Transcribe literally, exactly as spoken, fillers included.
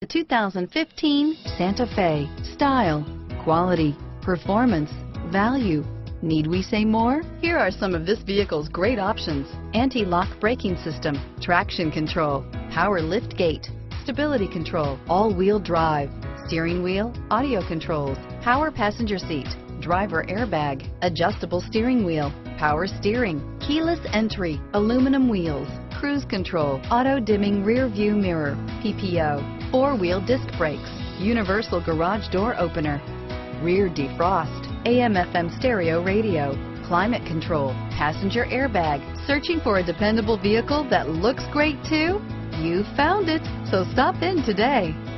The two thousand fifteen Santa Fe. Style, quality, performance, value. Need we say more? Here are some of this vehicle's great options. Anti-lock braking system, traction control, power lift gate, stability control, all-wheel drive, steering wheel, audio controls, power passenger seat, driver airbag, adjustable steering wheel, power steering, keyless entry, aluminum wheels, cruise control, auto-dimming rear view mirror, P P O. Four-wheel disc brakes, universal garage door opener, rear defrost, A M F M stereo radio, climate control, passenger airbag. Searching for a dependable vehicle that looks great too? You found it, so stop in today.